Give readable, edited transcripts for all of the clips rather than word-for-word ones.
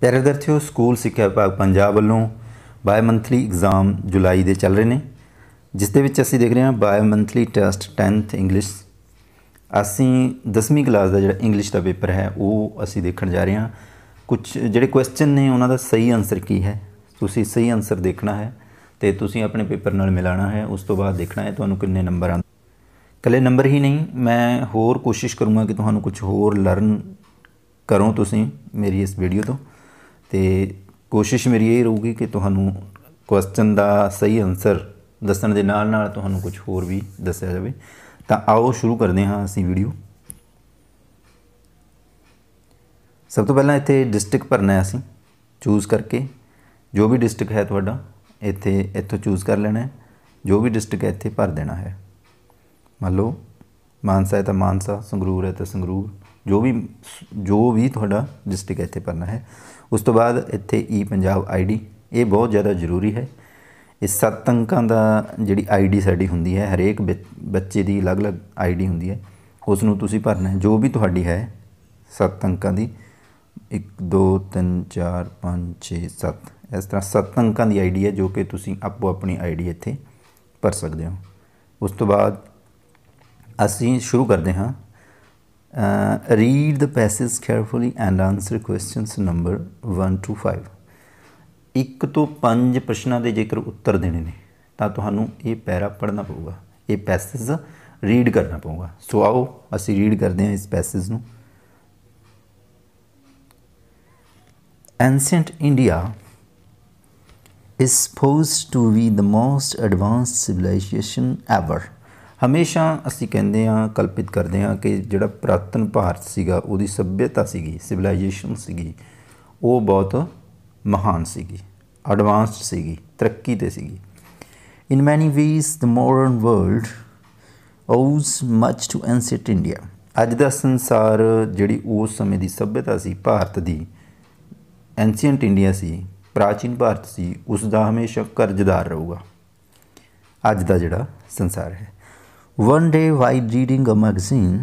प्यारे विद्यार्थियों, स्कूल सिक्ख्या विभाग पंजाब वालों बाय मंथली एग्जाम जुलाई के चल रहे हैं, जिस दे विच असीं देख रहे हैं bimonthly test 10th English. असीं 10वीं क्लास का जिहड़ा इंग्लिश का पेपर है वो असीं देखण जा रहे हैं। कुछ जिहड़े क्वेश्चन ने उन्हां दा सही आंसर की है, तुसीं सही आंसर देखना है तो तुसीं अपने पेपर नाल मिलाना है। उस तो बाद देखना है तुहानूं कितने नंबर आंदे। कल्ले नंबर ही नहीं, मैं होर कोशिश करूँगा कि तुहानूं कुछ होर लर्न करो तुसीं मेरी इस वीडियो तो। ते कोशिश मेरी यही रहूगी कि तुहानूं क्वेश्चन का सही आंसर दस्सण दे नाल नाल तुहानूं कुछ होर भी दस्सिया जावे। तां आओ शुरू करदे हां असीं वीडियो। सब तो पहला इत्थे डिस्ट्रिक्ट भरना है, असीं चूज़ करके जो भी डिस्ट्रिक्ट है तुहाडा इत्थे इत्थों चूज़ कर लेना है। जो भी डिस्ट्रिक्ट है इत्थे भर देना है। मान लो मानसा है तो मानसा, संगरूर है तो संगरूर, जो भी थोड़ा डिस्ट्रिक्ट इतने भरना है। उस तो बाद इतने ई पंजाब आई डी, ये बहुत ज़्यादा जरूरी है। इस 7 अंकों का जी आई डी साड़ी होंगी है, हरेक बच्चे की अलग अलग आई डी होंगी है, उसनों तुसीं भरना है। जो भी थोड़ी है 7 अंकों की, 1 2 3 4 5 6 7 इस तरह 7 अंकों की आई डी है जो कि तुसीं आपो अपनी आई डी इत्थे भर सकते हो। उस तो बाद असीं शुरू करते हाँ। Read the passage carefully and answer questions number 1 to 5। 1 तो 5 प्रश्नों के जेकर उत्तर देने ने तो तुहानूं ये पैरा पढ़ना पऊगा, ये पैसेज रीड करना पऊगा। सो आओ असीं रीड करते हैं इस पैसेज नूं। Ancient India is supposed to be the most advanced civilisation ever. हमेशा असी कहते हैं, कल्पित करते हैं कि जोड़ा पुरातन भारत सीगा, उहदी सभ्यता सीगी, सिविलाइजेशन सीगी, वो बहुत महान सीगी, एडवांस्ड सीगी, तरक्की ते सीगी। In many ways the modern world owes much to ancient India. अज दा संसार जिहड़ी उस समय की सभ्यता सी भारत की, एंशेंट इंडिया सी, प्राचीन भारत सी, उसका हमेशा कर्जदार रहूगा अज दा जिहड़ा संसार है। One day while reading a magazine,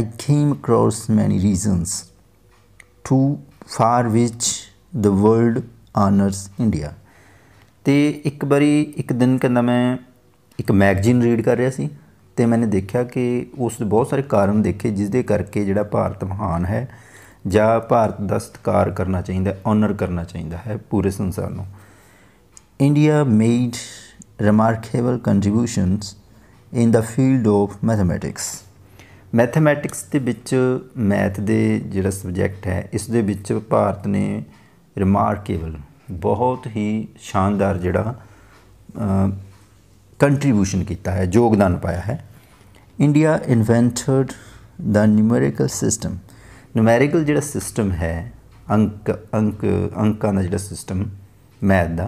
I came across many reasons to for which the world honors India. तो एक बारी एक दिन कहना मैं एक मैगजीन रीड कर रहा सी, तो मैंने देखा कि उस बहुत सारे कारण देखे जिसके करके जोड़ा भारत महान है या भारत का सत्कार करना चाहिए, ऑनर करना चाहिए है पूरे संसार को। India made remarkable contributions in the field of mathematics. Mathematics के विच मैथ दे जिहड़ा सबजैक्ट है इस दे विच भारत ने रिमार्केबल बहुत ही शानदार जिहड़ा कंट्रीब्यूशन किया है, योगदान पाया है। India invented the numerical system. Numerical जिहड़ा सिस्टम है, अंकां दा जिहड़ा सिस्टम मैथ दा,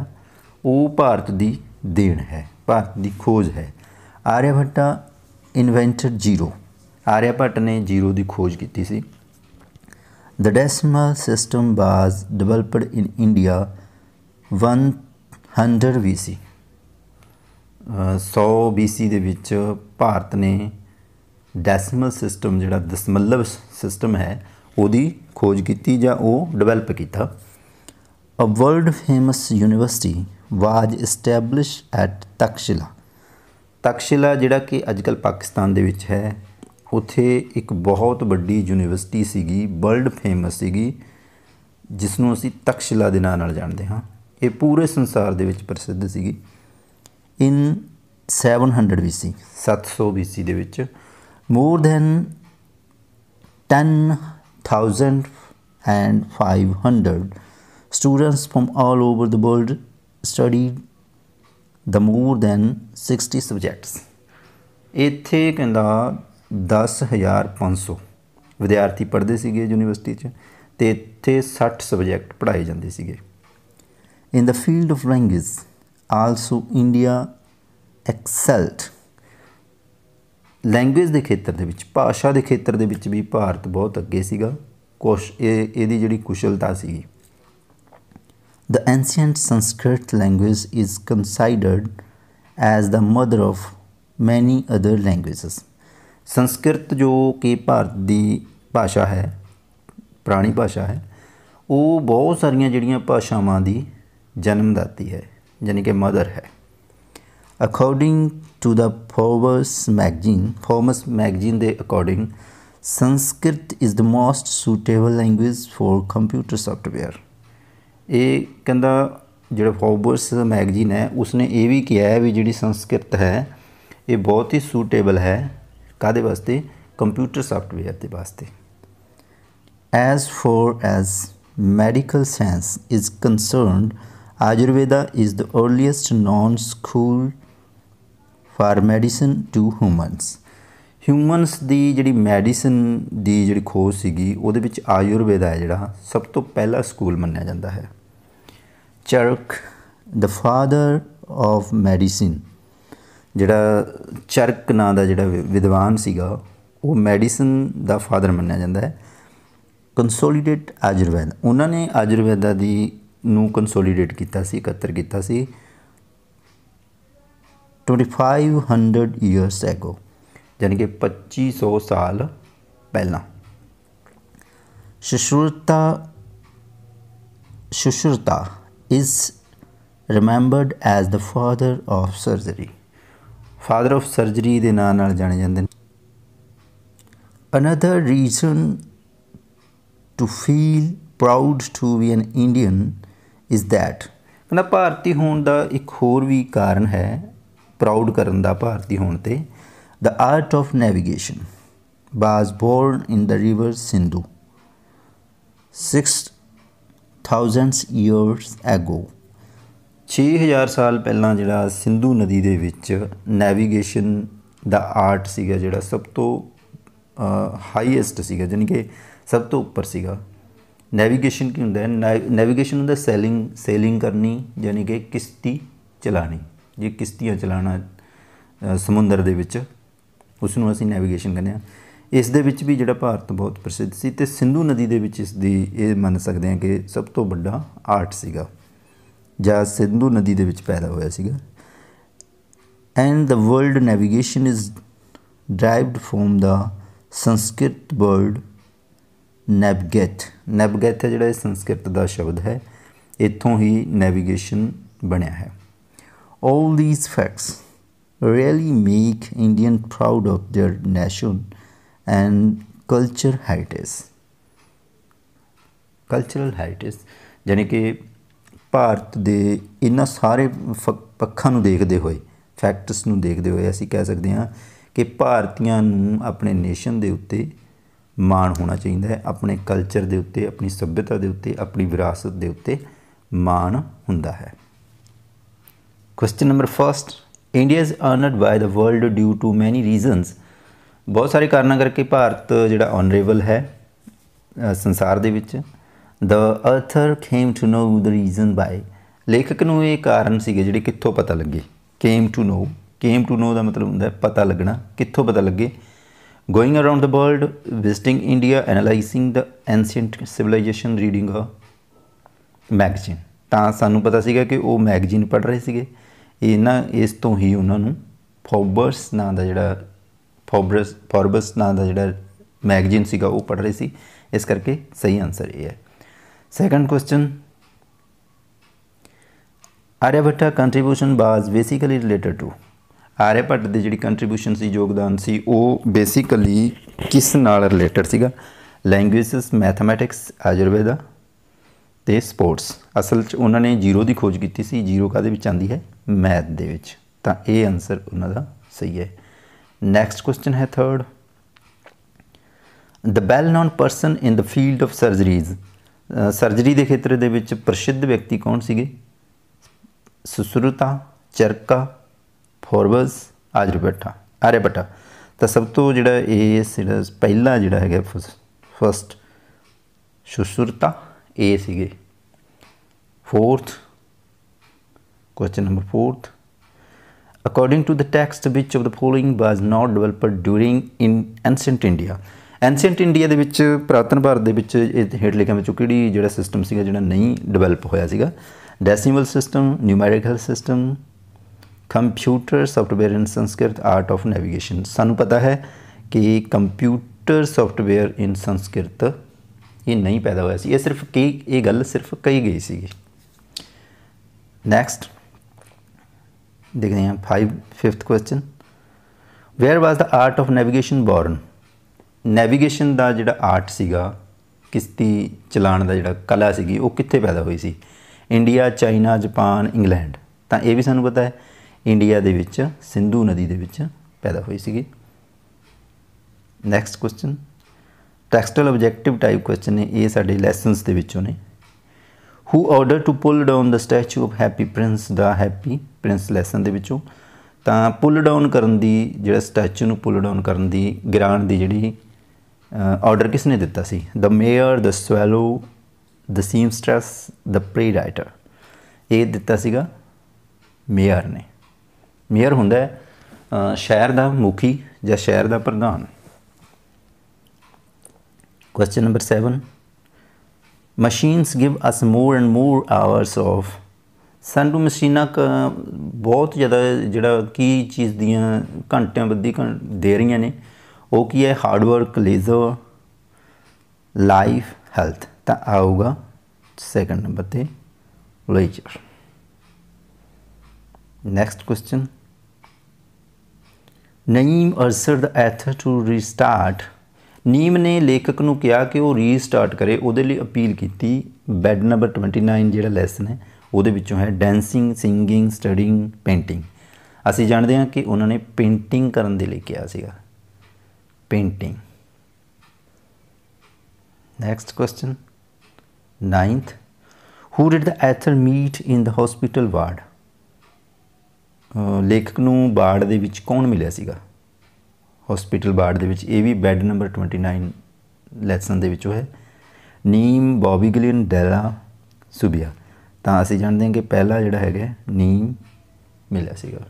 वो भारत की देन है, भारत की खोज है। आर्यभट्टा इन्वेंटेड जीरो, आर्यभट्ट ने जीरो की खोज की सी। The decimal system was developed in India 100 BC। 100 BC के विच भारत ने डेसिमल सिस्टम जिहड़ा दशमलव सिस्टम है उसकी खोज की या वह डिवेलप किया। A world famous university was establish at Takshashila. Takshashila जिहड़ा कि अजकल पाकिस्तान दे विच है, उत्थे एक बहुत बड़ी यूनीवर्सिटी सीगी, वर्ल्ड फेमस सीगी, जिसनों असीं तक्षशिला दे नां नाल जानते हाँ। ये पूरे संसार दे विच प्रसिद्ध सीगी। इन 700 BC, 700 BC दे विच more than 10,500 students from all over the world studied the more than 60 subjects. इत्थे कहंदा 10,500 विद्यार्थी पढ़ते सीगे यूनीवर्सिटी च, ते इत्थे 60 सबजैक्ट पढ़ाए जाते सीगे। In the field of language also India excelled. Language के खेत्र दे विच, भाषा के खेत्र दे विच भी भारत बहुत अगे सीगा। इहदी जिहड़ी कुशलता सीगी। The ancient Sanskrit language is considered as the mother of many other languages. Sanskrit जो कि भारत की भाषा है, पुरानी भाषा है, वो बहुत सारिया जड़िया भाषावां की जन्मदाती है, यानी कि मदर है। According to the Forbes magazine के according Sanskrit is the most suitable language for computer software. ये कहता जो फोर्ब्स मैगजीन है उसने ये भी किया है भी जी संस्कृत है ये बहुत ही सूटेबल है कादे वास्ते, कंप्यूटर सॉफ्टवेयर के वास्ते। As far as medical science is concerned Ayurveda is the earliest known school for medicine to humans. Humans की जी मैडिसिन की जी खोज सीगी उहदे विच आयुर्वेदा है जिहड़ा सब तो पहला स्कूल मन्निया जाता है। Charak the father of medicine, जिहड़ा चरक नाम का जिहड़ा विद्वान सीगा वो मैडिसिन का फादर मन्निया जाता है। कंसोलीडेट आयुर्वेद, उन्होंने आयुर्वेदा दी नूं कंसोलीडेट किया सी, एकत्र किया सी 2500 ईयरस एगो, यानी कि 2500 साल पहला। Sushruta is remembered as the father of surgery, father of surgery के नाम नाल जाने जाते हैं। Another reason to feel proud to be an Indian is that, कहना भारतीय होने का एक होर भी कारण है प्राउड करने का भारतीय होने ते। The art of navigation was born in the river Sindhu 6000 years ago. 6000 साल पहला जिहड़ा सिंधु नदी दे विच नेविगेशन दा आर्ट सीगा जिहड़ा सब तो हाईएस्ट सीगा, यानी कि सब तो उपर सीगा। नेविगेशन की होंदा है, नेविगेशन होंदा सेलिंग करनी, यानी कि किश्ती चलानी, जे किश्तियाँ चलाना समुद्र दे विच उसनूं असीं नेविगेशन कहंदे हां। इस दे विच भी जिहड़ा भारत बहुत प्रसिद्ध सी ते सिंधु नदी दे विच इस दी ये मन सकदे हां कि सब तो वड्डा आर्ट सीगा जां सिंधु नदी दे विच पैदा होया सीगा। And the world navigation is derived from the Sanskrit word navigate. Navigate है जिहड़ा संस्कृत का शब्द है, इतों ही नेविगेशन बनया है। All these facts really make Indian proud of their nation and cultural heritage, यानी कि भारत के इन्हों सारे पक्षां नूं देखते हुए, फैक्ट्स नूं देखते हुए असीं कह सकते हैं कि भारतीयां नूं अपने नेशन दे उत्ते माण होना चाहिए है, अपने कल्चर दे उत्ते, अपनी सभ्यता दे उत्ते, अपनी विरासत दे उत्ते माण हुंदा है। Question number first, India is honoured by the world due to many reasons. बहुत सारे कारणों करके भारत जिहड़ा ऑनरेबल है संसार दे विच। The author came to know the reason by, लेखक नूं ये कारण सीगे जिहड़े कित्थों पता लगे। केम टू नो का मतलब होंगे पता लगना, कितों पता लगे। Going around the world, visiting India, analysing the ancient civilisation, reading a magazine. तो सानू पता सीगा कि वो मैगजीन पढ़ रहे थे, इस तो ही उन्होंने फोर्ब्स नाम का जिहड़ा मैगजीन सीगा वो पढ़ रहे थे, इस करके सही आंसर ये है। Second question, Aryabhatta contribution was basically related to. Aryabhatt की जी कंट्रीब्यूशन से योगदान सी वो बेसिकली किस नाल रिलेटेड सीगा? लैंगुएजिस, मैथमैटिक्स, आयुर्वेदा ते स्पोर्ट्स। असल उन्होंने जीरो की खोज की सी, जीरो कादे विच आंदी है? मैथ दे विच। तां ये आंसर उन्होंने सही है। नैक्सट क्वेश्चन है third, the well known person in the field of surgeries. Surgery के खेत्र दे विच प्रसिद्ध व्यक्ति कौन सीगे? सुश्रुता, चरका, फोर्ब्स, आर्यभट्टा। तो सब तो जोड़ा ये पहला जोड़ा है फर्स्ट सुश्रुता, ये सीगे। Fourth question number fourth, according to the text which of the following was not developed during in ancient India. Ancient India के पुरातन भारत के हेठ लिखिया विचों किहड़ी जोड़ा सिस्टम सीगा जोड़ा नहीं डिवेलप होया सीगा? Decimal system, numerical system, computer software in Sanskrit, art of navigation. सानू पता है कि कंप्यूटर सॉफ्टवेयर इन संस्कृत ये नहीं पैदा होया सी, ये सिर्फ की ये गल सिर्फ कही गई सी। नैक्सट देखते हैं fifth question, where was the art of navigation born. Navigation का जोड़ा आर्ट सीगा, किश्ती चलाने का जोड़ा कला सी, वो कित्थे पैदा हुई सी? India, China, Japan, England. तो यह भी सानू पता है इंडिया दे विच सिंधु नदी दे विच पैदा हुई सी। Next question textile objective type question है, ये साढ़े लैसनस के विचों ने। Who order to pull down the statue of happy Prince the happy Prince lesson के विचों। तो पुल डाउन करन दी जिहड़ा स्टैचू नूं पुल डाउन करन दी गिराण दी जिहड़ी ऑर्डर किसने दिता सी? The mayor, the swallow, the seamstress, the play writer. ये दिता सीगा मेयर ने। मेयर हुंदा है शहर का मुखी या शहर का प्रधान। Question number 7, machines give us more and more hours of. सानू मशीना का बहुत ज़्यादा जोड़ा की चीज़ दियाँ घंटिया बदी दे रही ने, वो की है हार्डवर्क, लेजर, लाइफ, हैल्थ। तो आऊगा सैकेंड नंबर पर leisure. Next question, Neem अर्सर the author to restart. नीम ने लेखक नूं कहा कि वो रीस्टार्ट करे, उहदे लई अपील की। बैड नंबर 29 जिहड़ा लैसन है उहदे विच्चों है डांसिंग, सिंगिंग, स्टडिंग, पेंटिंग। असीं जाणदे हां कि उन्होंने पेंटिंग करन दे लई कहा सीगा, painting. Next question 9th, who did the author meet in the hospital ward. लेखक नूं वार्ड दे विच कौन मिलिया सीगा? हॉस्पिटल वार्ड दे विच। ये भी बैड नंबर 29 लैसन दे विच है। नीम, बॉबीगलियन, डेला, सुबिया। तो असीं जानते हैं कि पहला जोड़ा है नीम मिलिया सीगा।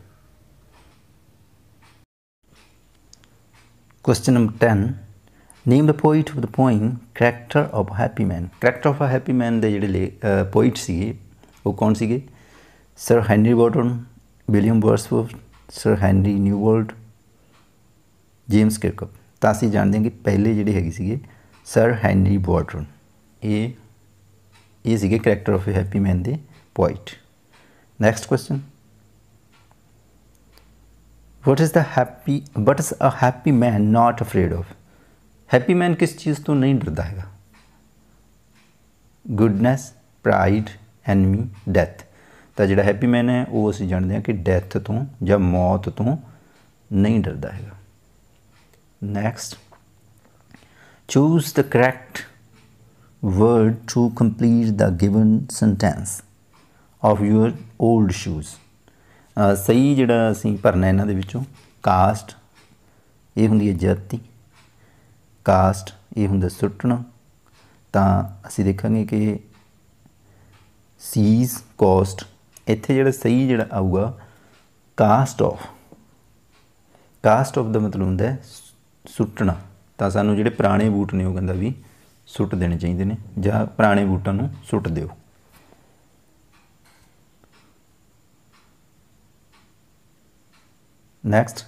Question number 10, name the poet of the poem character of happy man. Character of happy man के जोड़े पोइट सीगे वो कौन सीगे? Sir Henry Wotton, William Wordsworth, sir Henry Newbolt, James Kirkup. तो असीं जानते हैं कि पहले जिहड़े हैगे सीगे सर हैनरी बॉर्टन, ये सीगे करैक्टर ऑफ हैप्पी मैन दे poet. Next question, what is a happy man not afraid of. Happy man किस चीज़ तो नहीं डरता हैगा? Goodness, pride, enemy, death. तो जिहड़ा हैप्पी मैन है वो असीं जानते हैं कि डैथ तो या मौत तो नहीं डरता हैगा। Next, choose the correct word to complete the given sentence of your old shoes। सही जोड़ा असी भरना इन्हों के विचों, कास्ट ये होंगी है जाति, कास्ट ये होंगे सुटना। तो असी देखा कि सीज कॉस्ट इत्थे जोड़ा सही जोड़ा आऊगा कास्ट ऑफ। कास्ट ऑफ का मतलब होंगे सुट्टना। तो सानू जिहड़े पुराने बूट ने वो कहता भी सुट देने चाहिए ने, जां पुराने बूटां नूं सुट दिओ। Next,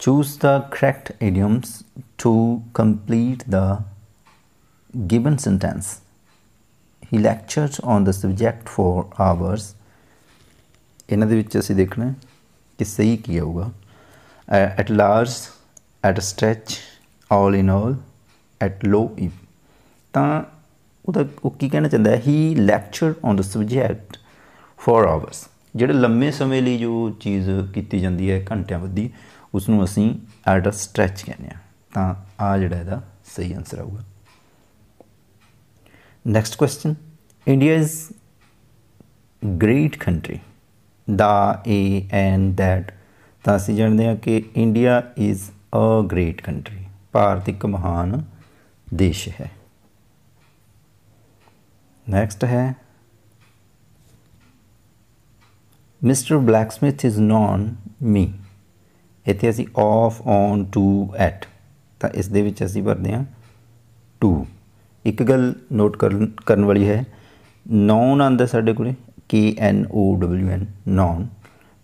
choose the correct idioms to complete the given sentence. He lectures on the subject for hours. इन्हां दे विच असीं देखना है कि सही की आऊगा। At large, at stretch, all in all, at low if. तो वो की कहना चाहता है? He lecture on the subject for hours. जोड़े लंबे समय लिए जो चीज़ की जाती है घंटिया बदी, उसनू असी एट अ स्ट्रैच कहने। तो आ जोड़ा सही आंसर आऊगा। Next question, India is great country दा ए एंड दैट। तो असी जानते हैं कि India is a great country, Bharat एक महान देश है। नेक्स्ट है, mister blacksmith is known me. इतने असी ऑफ, ऑन, टू, एट। तो इस दे विच असी भरते हैं टू। एक गल नोट करन वाली है, नॉन आंदा साढ़े कोले KNOWN नॉन,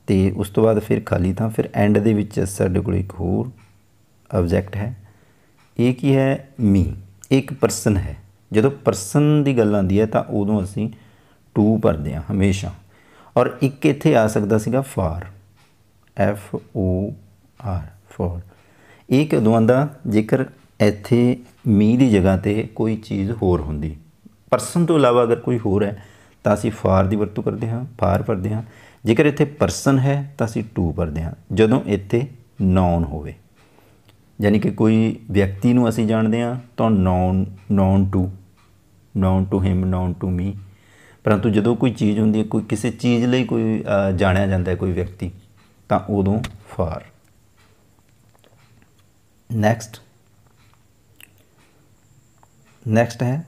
तो उस तो बाद फिर खाली, तो फिर एंड दे विच साढ़े कोले एक होर ऑब्जेक्ट है। एक ही है मी, एक पर्सन है। जो परसन की गल आती है तो उदों असी टू भरते हैं हमेशा। और एक इत्थे आ सकता सीगा for, F O R for. ये कदों आता जेकर इत्थे मी की जगह पर कोई चीज़ होर होंगी, परसन तो इलावा अगर कोई होर है तो असी फार की वरतों करते हैं, फार भरते हैं। जेकर इत्थे परसन है तो असी टू भरते हैं जदों इत्थे नॉन होवे, यानी कि कोई व्यक्ति नूं असी जानते हैं तो known, known to him, known to me. परंतु जदों कोई चीज़ होंदी है, कोई किसी चीज़ लई कोई जाणिया जाता है कोई व्यक्ति, तो उदों फार। नैक्सट है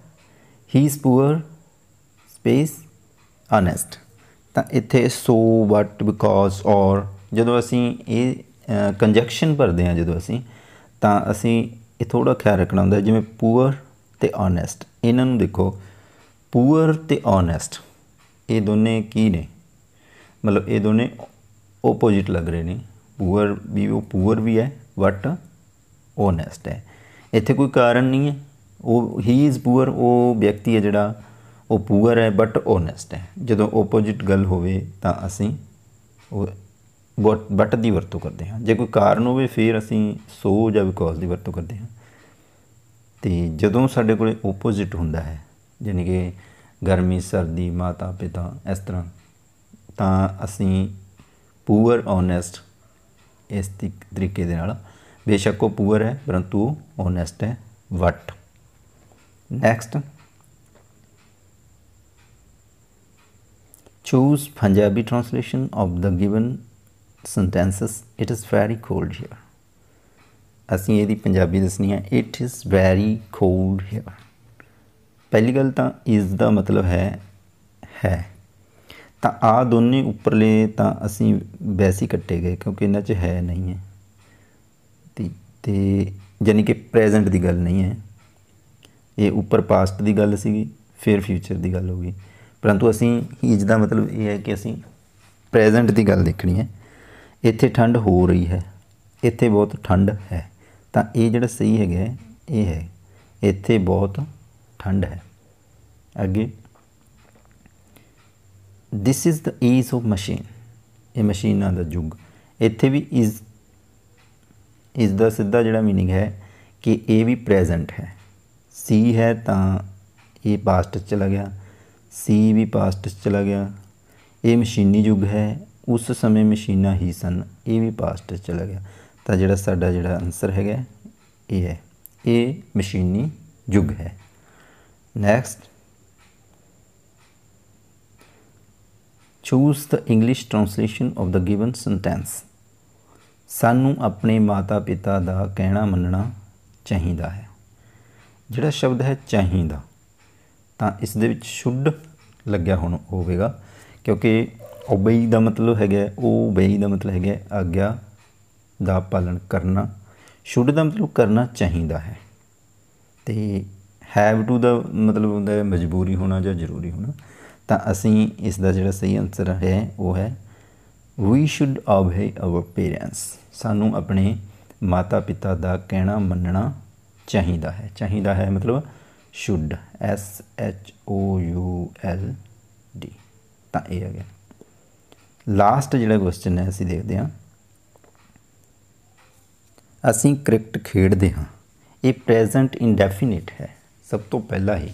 he is poor space honest. तो इत्थे सो, बट, बिकॉज, और जो असी ये कंजक्शन भरते हैं जो असी, तो असी थोड़ा ख्याल रखना होंगे जिमें पुअर तो ऑनैसट। इन्हों देखो पुअर तो ऑनैसट ये दोने की ने, मतलब ये दोने ओपोजिट लग रहे हैं। पुअर भी वो पुअर भी है बट ऑनैसट है, इत्थे कोई कारण नहीं है। वो ही इज़ पुअर वो व्यक्ति है जिहड़ा वो पुअर है बट ऑनैसट है। जदों ओपोजिट गल होवे तां असी बट की वरतों करते हैं, जे कोई कारण होवे फिर असी सो या बिकॉज की वरतों करते हैं। तो जदों साडे कोल ओपोजिट हुंदा है, यानी कि गर्मी, सर्दी, माता, पिता, इस तरह, तो असी पुअर ऑनैसट इस तरीके दे नाल। बेशक वह पुअर है परंतु ऑनैसट है but. Next Choose Punjabi translation of the given sentences. It is very cold here. असी ये पंजाबी दसनी है, it is very cold here. पहली गल तो इज़ का मतलब है तो आ दोनों उपरले तो असी वैसे ही कट्टे गए क्योंकि इन्हां च है नहीं है, तो यानी कि प्रेजेंट की गल नहीं है। ये उपर पास्ट की गल सी फिर फ्यूचर की गल होगी, परंतु असी हीज का मतलब ये है कि असी प्रेजेंट की गल देखनी है। इत्थे ठंड हो रही है, इत्थे बहुत ठंड है, तो ये जिहड़ा सही है ये है इत्थे बहुत ठंड है। अगे this is the age of machine, ये मशीनों का युग। इत्थे भी इज़ दा सीधा जिहड़ा मीनिंग है कि ये भी प्रेजेंट है। सी है तो ये पास्ट चला गया, सी भी पास्ट चला गया। ये मशीनी युग है, उस समय मशीना ही सन, ये भी पास्ट चला गया। तो जिहड़ा साडा जिहड़ा आंसर है ये है, ये मशीनी युग है। Next choose the English translation of the given sentence. सानू अपने माता पिता का कहना मनना चाहिदा है। जिहड़ा शब्द है चाहिदा, तो इस दे विच शुड लग्या होगा क्योंकि ओबेई का मतलब है, ओबेई का मतलब है आग्या का पालन करना। शुड का मतलब करना चाहिदा है, तो हैव टू का मतलब होता है मजबूरी होना या जरूरी होना। तो असी इसका जो सही आंसर है वो है वी शुड ओबे अवर पेरेंट्स। सानू अपने माता पिता का कहना मनना चाहिदा है। चाहिदा है मतलब should, S H O U L D. तो यह है लास्ट जो क्वेश्चन है असी देखते हाँ। असी क्रिकेट खेडते हाँ, ये प्रेजेंट इंडेफिनिट है। सब तो पहला ही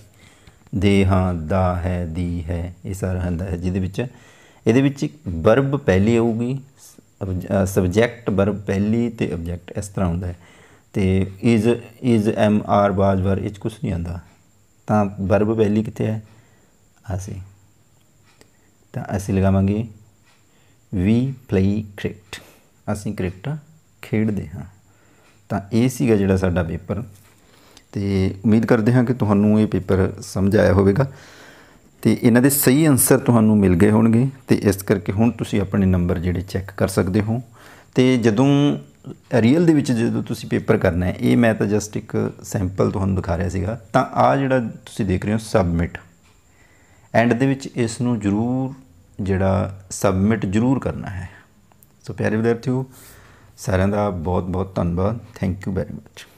दे हाँ, दा है, दी है, ये सारा होंदा है जिहदे विच वर्ब पहली आऊगी, सबजैक्ट वर्ब पहली तो ऑबजैक्ट इस तरह होंदा है। तो इज़ एम आर बाज बार ये कुछ नहीं आता, तो वर्ब पहली कितने है असी, तो असी लगावे वी प्ले क्रिकेट। असी क्रिकेट खेडते हाँ। तो यह जोड़ा साडा पेपर, तो उम्मीद करते हैं कि तुहानू ये पेपर समझ आया होगा, तो इन्हां दे सही आंसर तुहानू मिल गए होणगे। तो इस करके हुण तुसीं अपने नंबर जिहड़े चैक कर सकते हो। तो जदों रियल दे विच जो तुसीं पेपर करना है, ये मैं तो जस्ट एक सैंपल तुहानू दिखा रहा सीगा। तो आ जिहड़ा तुसीं देख रहे हो सबमिट, एंड दे विच इस नू जरूर जिहड़ा सबमिट जरूर करना है। सो प्यारे विद्यार्थियों सारिआं दा बहुत बहुत धन्नवाद, थैंक यू वेरी मच।